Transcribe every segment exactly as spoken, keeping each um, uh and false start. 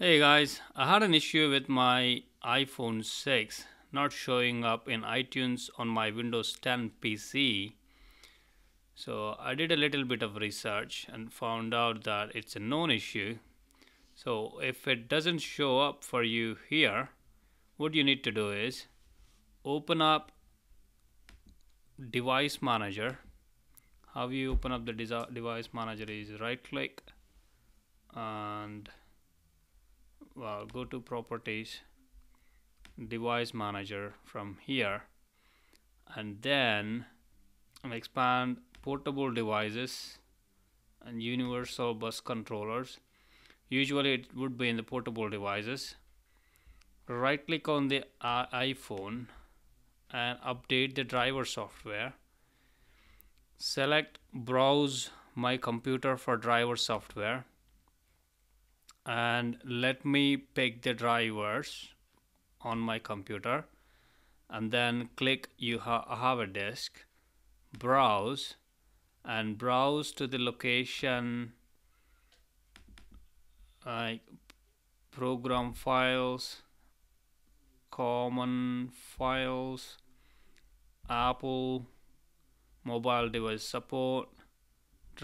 Hey guys, I had an issue with my iPhone six not showing up in iTunes on my Windows ten P C. So I did a little bit of research and found out that it's a known issue. So if it doesn't show up for you here, what you need to do is open up Device Manager. How you open up the Device Manager is right click and Well, go to Properties, Device Manager from here, and then expand Portable Devices and Universal Bus Controllers. Usually it would be in the Portable Devices. Right click on the uh, iPhone and update the driver software. Select Browse My Computer for driver software. And let me pick the drivers on my computer, and then click you ha have a disk, browse, and browse to the location like program files, common files, Apple, mobile device support,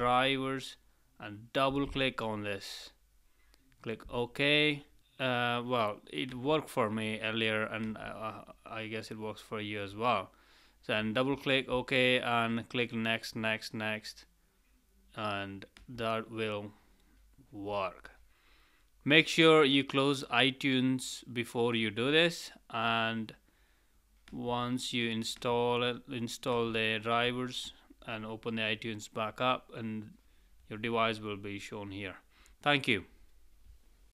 drivers, and double click on this. Click OK. Uh, well, it worked for me earlier, and uh, I guess it works for you as well. So then double click OK and click next, next, next, and that will work. Make sure you close iTunes before you do this, and once you install it, install the drivers and open the iTunes back up, and your device will be shown here. Thank you.